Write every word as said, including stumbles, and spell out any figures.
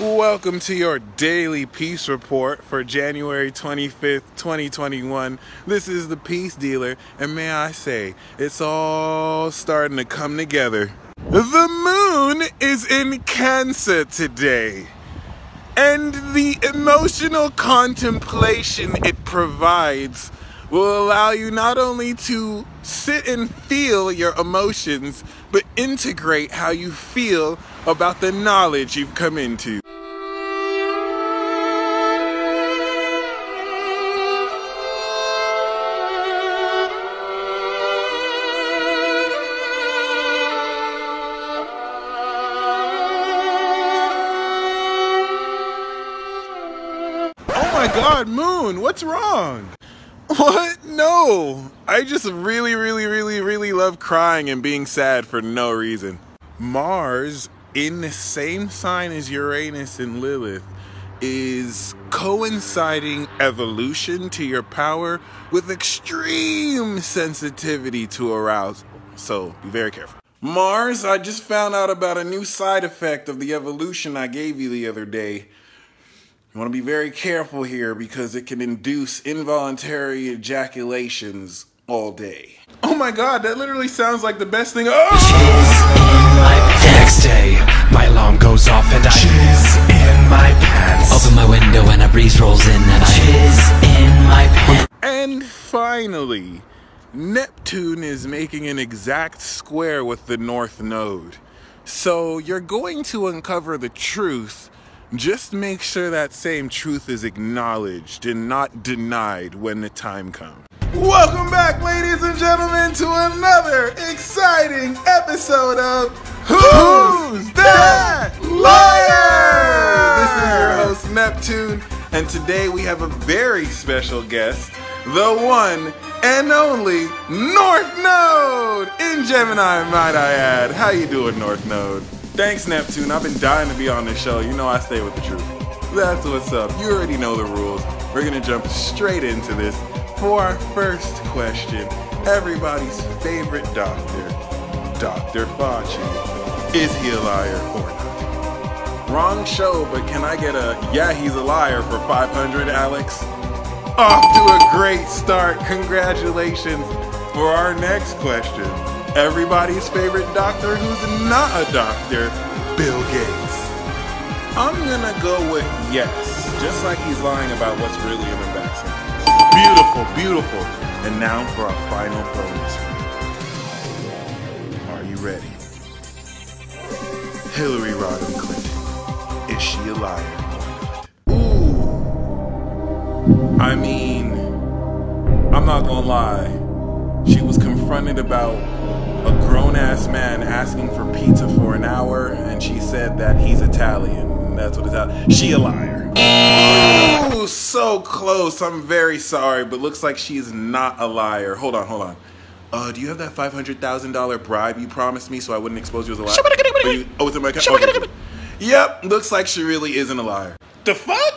Welcome to your daily peace report for January twenty-fifth, twenty twenty-one. This is The Peace Dealer, and may I say, it's all starting to come together. The moon is in Cancer today, and the emotional contemplation it provides will allow you not only to sit and feel your emotions, but integrate how you feel about the knowledge you've come into. Oh my God, Moon, what's wrong? What? No! I just really, really, really, really love crying and being sad for no reason. Mars, in the same sign as Uranus and Lilith, is coinciding evolution to your power with extreme sensitivity to arousal. So, be very careful. Mars, I just found out about a new side effect of the evolution I gave you the other day. You want to be very careful here because it can induce involuntary ejaculations all day. Oh my God, that literally sounds like the best thing. Oh! She's in my next day, my alarm goes off and I. She's in my pants. Open my window and a breeze rolls in and I. She's in my pants. And finally, Neptune is making an exact square with the North Node. So you're going to uncover the truth. Just make sure that same truth is acknowledged and not denied when the time comes. Welcome back, ladies and gentlemen, to another exciting episode of Who's, Who's That Liar? This is your host, Neptune, and today we have a very special guest, the one and only North Node in Gemini, might I add. How you doing, North Node? Thanks, Neptune. I've been dying to be on this show. You know I stay with the truth. That's what's up. You already know the rules. We're going to jump straight into this for our first question. Everybody's favorite doctor, Doctor Fauci. Is he a liar or not? Wrong show, but can I get a yeah, he's a liar for five hundred, Alex? Off to a great start. Congratulations. For our next question, everybody's favorite doctor who's not a doctor, Bill Gates. I'm gonna go with yes, just like he's lying about what's really in the vaccine. Beautiful, beautiful. And now for our final bonus. Are you ready? Hillary Rodham Clinton. Is she a liar or not? Ooh. I mean, I'm not gonna lie. She was confronted about a grown-ass man asking for pizza for an hour, and she said that he's Italian. That's what it's out. She a liar. Ooh, so close. I'm very sorry, but looks like she's not a liar. Hold on, hold on. Uh, do you have that five hundred thousand dollar bribe you promised me so I wouldn't expose you as a liar? You, oh, it's in my... Okay. Yep, looks like she really isn't a liar. The fuck?